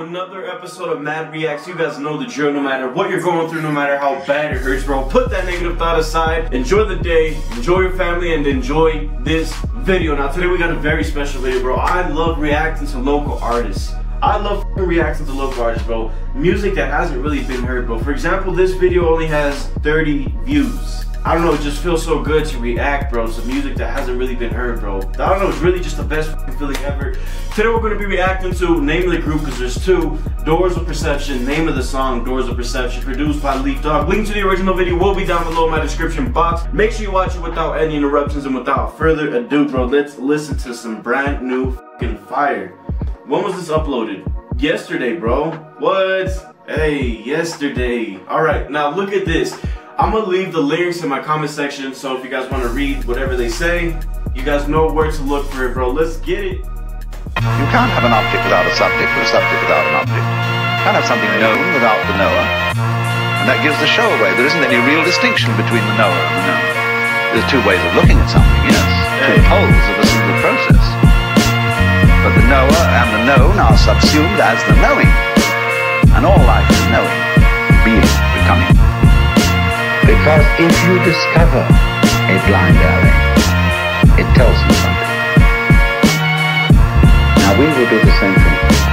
to another episode of Mad Reacts. You guys know the drill. No matter what you're going through, no matter how bad it hurts, bro, put that negative thought aside. Enjoy the day, enjoy your family, and enjoy this video. Now today we got a very special video, bro. I love reacting to local artists. I love reacting to local artists, bro. Music that hasn't really been heard, bro. For example, this video only has 30 views. I don't know, it just feels so good to react, bro, to music that hasn't really been heard, bro. I don't know, it's really just the best feeling ever. Today we're going to be reacting to, name of the group, because there's two, Doors of Perception, name of the song, Doors of Perception, produced by Leaf Dog. Link to the original video will be down below in my description box. Make sure you watch it without any interruptions, and without further ado, bro, let's listen to some brand new fucking fire. When was this uploaded? Yesterday, bro. What? Hey, yesterday. Alright, now look at this. I'm gonna leave the lyrics in my comment section, so if you guys want to read whatever they say, you guys know where to look for it, bro. Let's get it. You can't have an object without a subject, or a subject without an object. You can't have something known without the knower, and that gives the show away. There isn't any real distinction between the knower and the known. There's two ways of looking at something, yes, two poles of a single process. But the knower and the known are subsumed as the knowing, and all life is knowing, being, becoming. Because if you discover a blind alley, it tells you something. Now we will do the same thing.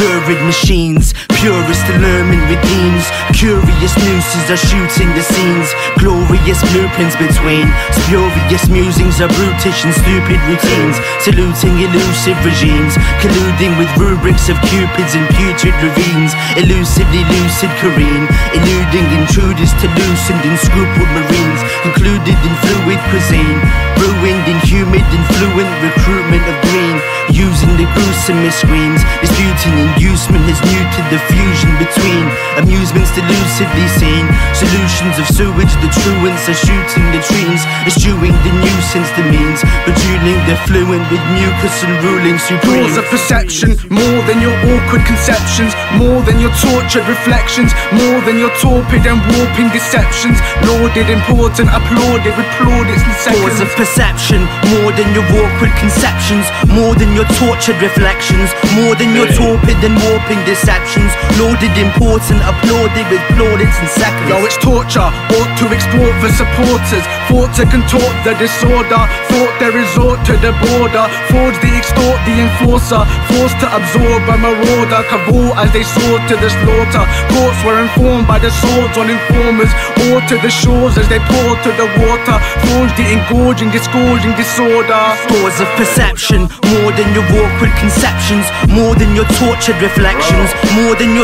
Lurid machines, purest allurement redeems. Curious nooses are shooting the scenes. Glorious blueprints between spurious musings are brutish and stupid routines. Saluting elusive regimes, colluding with rubrics of cupids and putrid ravines. Elusively lucid careen, eluding intruders to loosened and scrupled marines. Included in fluid cuisine, ruined in humid and fluent recruitment of green. Using the gruesomest screams, disputing inducement has neutered the fusion between amusements delusively seen. Solutions of sewage, the truants are shooting the trees, eschewing the nuisance, the means, bejewelling the fluent with mucus and ruling supreme. Doors of perception, more than your awkward conceptions, more than your tortured reflections, more than your torpid and warping deceptions. Lauded, important, applauded with plaudits and seconds. Doors of perception, more than your awkward conceptions, more than your tortured reflections, more than your torpid and warping deceptions. Lauded, important, applauded with plaudits and seconds. Yo, it's torture, ought to export for supporters. Thought to contort the disorder, thought they resort to the border. Forge the extort, the enforcer, forced to absorb a marauder. Cavort as they soared to the slaughter. Courts were informed by the swords on informers, or to the shores as they poured to the water. Forged the engorging, disgorging disorder. Doors of perception, more than your awkward conceptions, more than your tortured reflections, more than your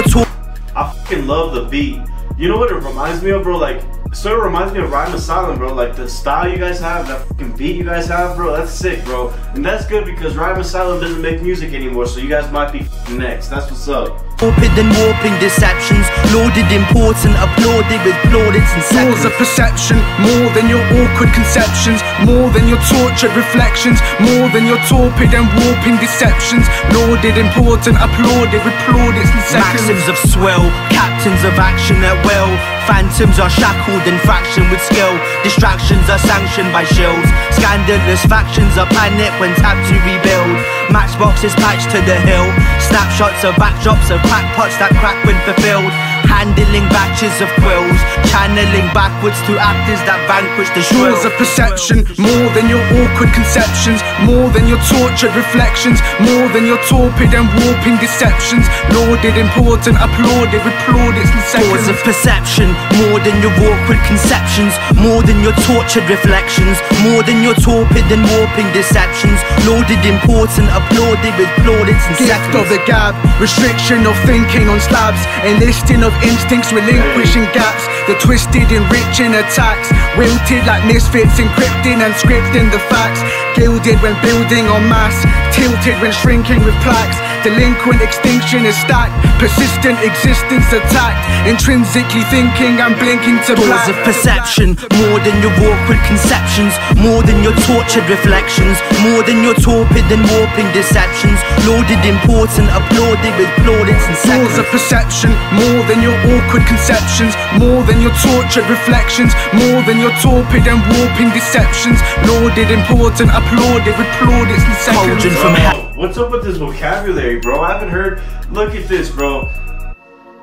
I fucking love the beat. You know what it reminds me of, bro? Like, it sort of reminds me of Rhyme Asylum, bro. Like, the style you guys have, that fucking beat you guys have, bro, that's sick, bro. And that's good because Rhyme Asylum doesn't make music anymore, so you guys might be next. That's what's up. Torpid and warping deceptions, lauded, important, applauded with plaudits and seconds. Doors of perception, more than your awkward conceptions, more than your tortured reflections, more than your torpid and warping deceptions. Lauded, important, applauded with plaudits and seconds. Maxims of swell, captains of action at will. Phantoms are shackled in fraction with skill. Distractions are sanctioned by shields. Scandalous factions are panic when tapped to rebuild. Matchboxes patched to the hill. Snapshots of backdrops of crackpots that crack when fulfilled. Handling batches of quills, channeling backwards to actors that vanquish the shrill. Doors of perception, more than your awkward conceptions, more than your tortured reflections, more than your torpid and warping deceptions. Lauded, important, applauded with plaudits and seconds. Doors of perception, more than your awkward conceptions, more than your tortured reflections, more than your torpid and warping deceptions. Lauded, important, applauded with plaudits and seconds. Gift of the gab, restriction of thinking on slabs, enlisting of instincts, relinquishing gaps. The twisted, enriching attacks, wilted like misfits, encrypting and scripting the facts. Gilded when building en masse, tilted when shrinking with plaques. Delinquent extinction is stacked, persistent existence attacked, intrinsically thinking and blinking to black. Doors of perception, more than your awkward conceptions, more than your tortured reflections, more than your torpid and warping deceptions. Lauded, important, applauded with plaudits and seconds. Doors of perception, more than your awkward conceptions, more than your tortured reflections, more than your torpid and warping deceptions. Lauded, important, applauded with plaudits and seconds. From hell. What's up with this vocabulary, bro? I haven't heard. Look at this, bro.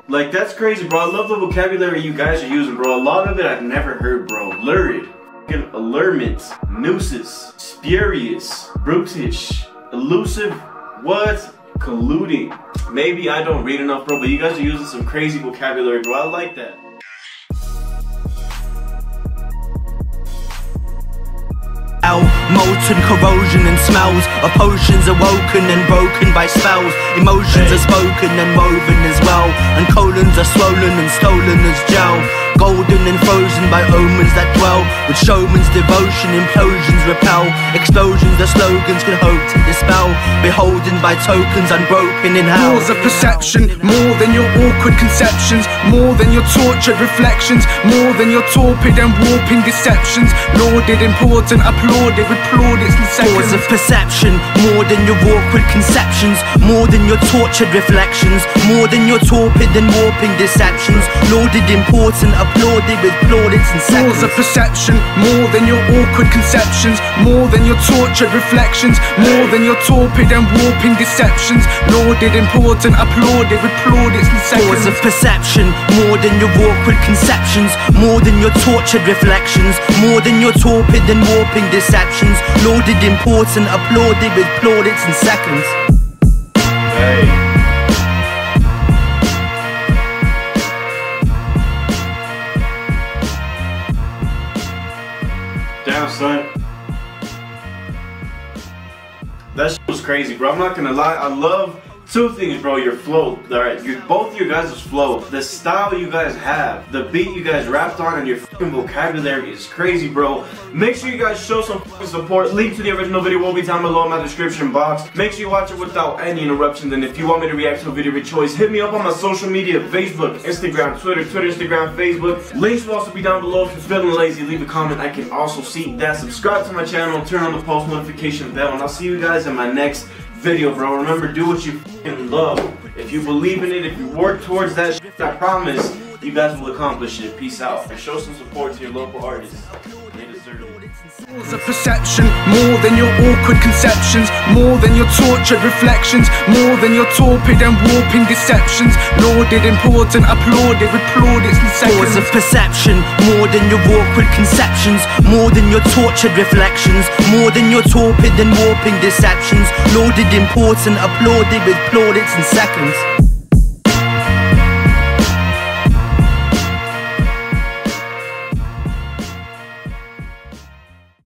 Like, that's crazy, bro. I love the vocabulary you guys are using, bro. A lot of it I've never heard, bro. Lurid, allurement, nooses, spurious, brutish, elusive, what? Colluding. Maybe I don't read enough, bro, but you guys are using some crazy vocabulary, bro. I like that. Molten corrosion and smells of potions awoken and broken by spells. Emotions are spoken and woven as well, and colons are swollen and stolen as gel. Golden and frozen by omens that dwell, with showman's devotion, implosions repel. Explosions the slogans could hope to dispel, beholden by tokens unbroken in hell. Doors of perception, more than your awkward conceptions, more than your tortured reflections, more than your torpid and warping deceptions. Lauded, important, applauded. Doors of perception, more than your awkward conceptions, more than your tortured reflections, more than your torpid and warping deceptions. Lauded, important, applauded with plaudits and seconds. Doors of perception, more than your awkward conceptions, more than your tortured reflections, more than your torpid and warping deceptions. Lauded, important, applauded with plaudits and seconds. Doors of perception, more than your awkward conceptions, more than your tortured reflections, more than your torpid and warping deceptions. Lauded, important, applauded with plaudits in seconds. Hey. Damn, son. That shit was crazy, bro. I'm not gonna lie. I love two things, bro. Your flow, alright. Both your guys' flow, the style you guys have, the beat you guys rapped on, and your fucking vocabulary is crazy, bro. Make sure you guys show some fucking support. Link to the original video will be down below in my description box. Make sure you watch it without any interruptions. And if you want me to react to a video of your choice, hit me up on my social media: Facebook, Instagram, Twitter, Instagram, Facebook. Links will also be down below. If you're feeling lazy, leave a comment. I can also see that. Subscribe to my channel, turn on the post notification bell, and I'll see you guys in my next video, bro. Remember, do what you f***ing love. If you believe in it, if you work towards that shit, I promise you guys will accomplish it. Peace out. And show some support to your local artists. They deserve it. Doors of perception, more than your awkward conceptions, more than your tortured reflections, more than your torpid and warping deceptions. Lauded, important, applauded with plaudits and seconds. Doors of perception, more than your awkward conceptions, more than your tortured reflections, more than your torpid and warping deceptions. Lauded, important, applauded with plaudits and seconds.